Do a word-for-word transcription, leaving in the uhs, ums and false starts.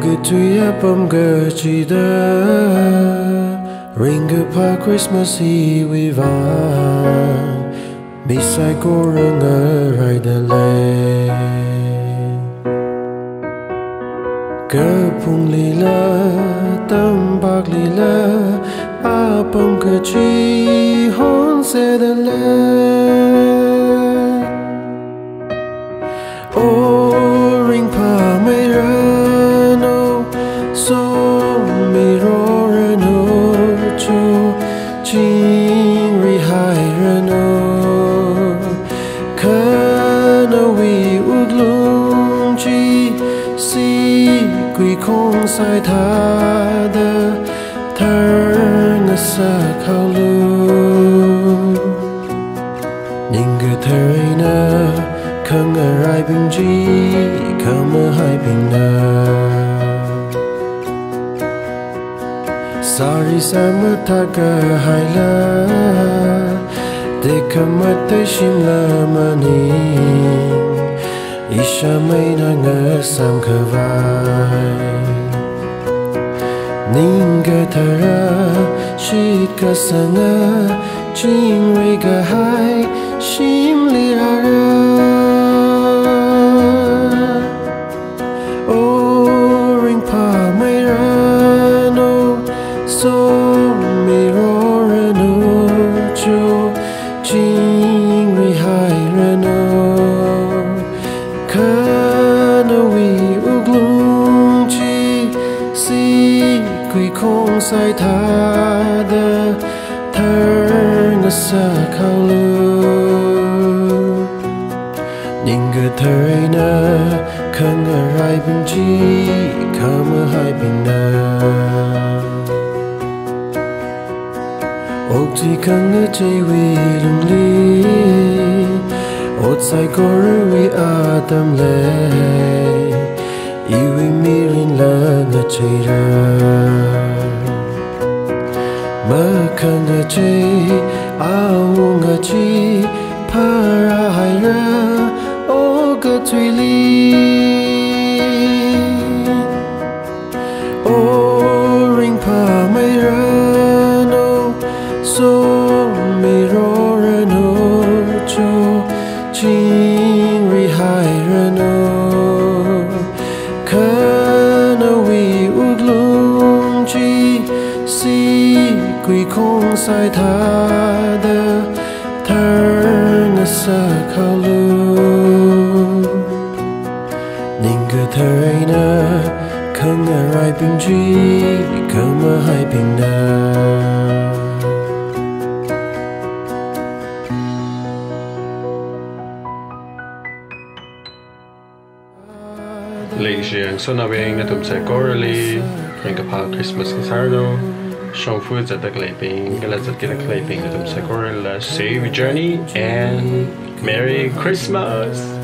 gitu ya pemgecida Ringa pa Christmas Eve Ivan Bisay korang aray dalay Kepung lila, tambak lila Apam kecihon sedalay Oh ring pa may rano So mi ro rano Cho ching ri hai rano Kanawi uglong chi si Quy không sai tha đơ Thơ ngất xa khao lưu Ninh gửi thơ ấy nơ Khăng ở rai bình trí Khăng mơ hai bình nơ Sari xa mất thả gà hai lơ Để khám mất tới chim lơ mơ ninh Isha may nangasam kawai Ningatara Shikasanga Jingwegahai Shimliara O Ringpa Mayrano So Mirorano Jo Jingwehai Rano Kanawi uglung chi si quy không sai tha đơ Thơ ngất xa khao lưu Ninh gửi thơ ấy nơ Khăng ở rai bình chi Khá mơ hai bình nơ Ốc chi khăng ở chây huy lung lý Otsai korui atam lei Iwi mirin la nga cheira Maka nga chei Awu nga chi Para haira Oga tuili O ring pa mairano So mirorano cho Ching ri hai rano Kanawi uglung chi Si quy không sai tha đơ Thơ ngất xa khao lưu Ninh gửi thơ ấy nơ Khăng ở rai bình trí Khá mơ hai bình nơ Lingjiang sunawing atum sa gorali, ringapa Christmas kisarno, shongfu zatak leiping, galazat kinak leiping atum sa gorala. Save your journey and Merry Christmas!